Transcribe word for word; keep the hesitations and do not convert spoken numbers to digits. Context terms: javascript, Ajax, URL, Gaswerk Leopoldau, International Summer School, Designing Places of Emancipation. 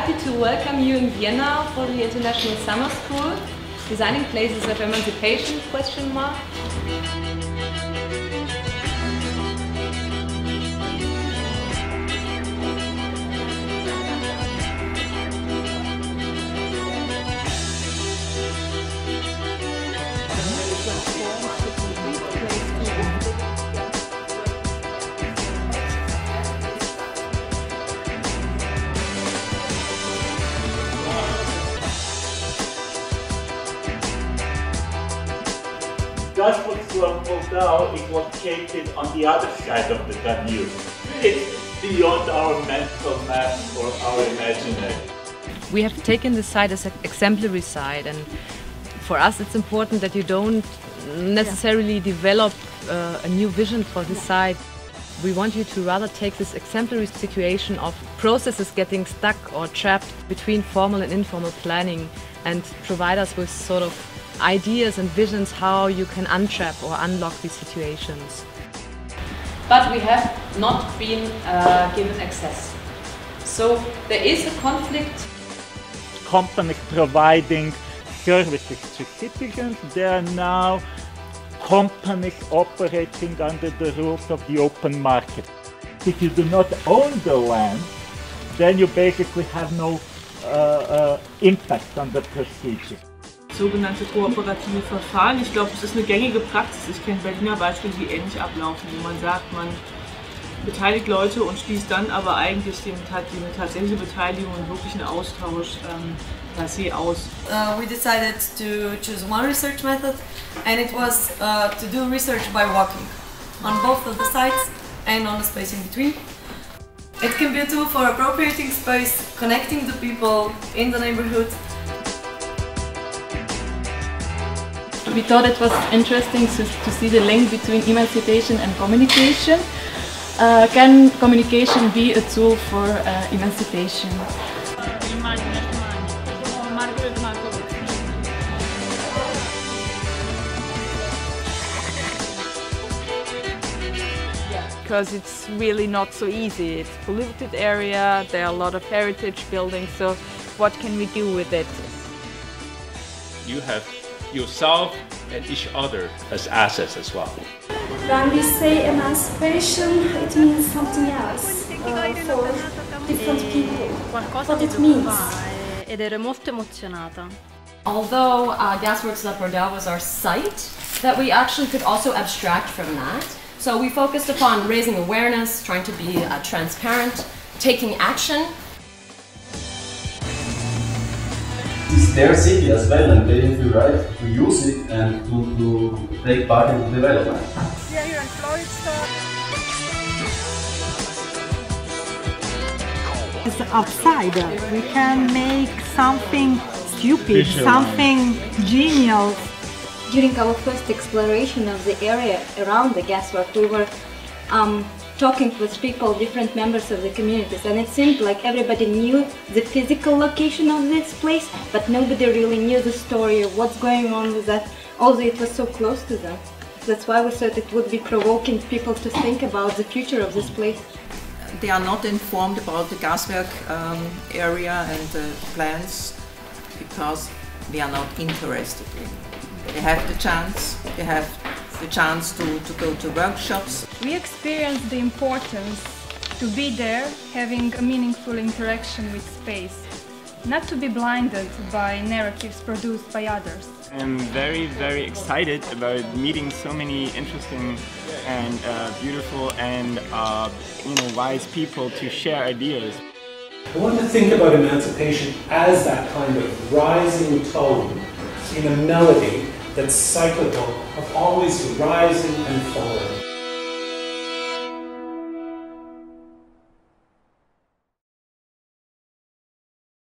happy to welcome you in Vienna for the International Summer School, Designing Places of Emancipation, question mark. Gaswerk Leopoldau is located on the other side of the Danube. It's beyond our mental map or our imagination. We have taken this site as an exemplary site, and for us it's important that you don't necessarily yeah. develop uh, a new vision for this yeah. site. We want you to rather take this exemplary situation of processes getting stuck or trapped between formal and informal planning and provide us with sort of ideas and visions how you can untrap or unlock these situations. But we have not been uh, given access. So there is a conflict. Companies providing services to citizens, they are now companies operating under the rules of the open market. If you do not own the land, then you basically have no uh, uh, impact on the procedure. Sogenannte kooperative Verfahren. Ich glaube, das ist eine gängige Praxis. Ich kenne Berliner Beispiele, die ähnlich ablaufen, wo man sagt, man beteiligt Leute und schließt dann aber eigentlich die tatsächliche Beteiligung und wirklichen Austausch ähm, tatsächlich aus. Uh, we decided to choose one research method, and it was uh, to do research by walking on both of the sites and on the space in between. It can be a tool for appropriating space, connecting the people in the neighborhood. We thought it was interesting to, to see the link between emancipation and communication. Uh, can communication be a tool for uh, emancipation? Because it's really not so easy. It's a polluted area, there are a lot of heritage buildings, so what can we do with it? You have yourself and each other as assets as well. When we say emancipation, it means something else uh, for different people. What it means. Ed ero molto emozionata. Although uh, Gaswerk Leopoldau was our site, that we actually could also abstract from that. So we focused upon raising awareness, trying to be uh, transparent, taking action. It's their city as well, and they have the right to use it and to, to take part in the development. We are here in Florida. As an outsider, we can make something stupid, something genial. During our first exploration of the area around the gaswork, we were um, talking with people, different members of the communities, and it seemed like everybody knew the physical location of this place, but nobody really knew the story of what's going on with that, although it was so close to them. That's why we thought it would be provoking people to think about the future of this place. They are not informed about the gaswork um, area and the plans because they are not interested in it. They have the chance, they have the chance to, to go to workshops. We experienced the importance to be there, having a meaningful interaction with space, not to be blinded by narratives produced by others. I'm very, very excited about meeting so many interesting and uh, beautiful and uh, you know, wise people to share ideas. I want to think about emancipation as that kind of rising tone in a melody that's cyclical, of always rising and falling.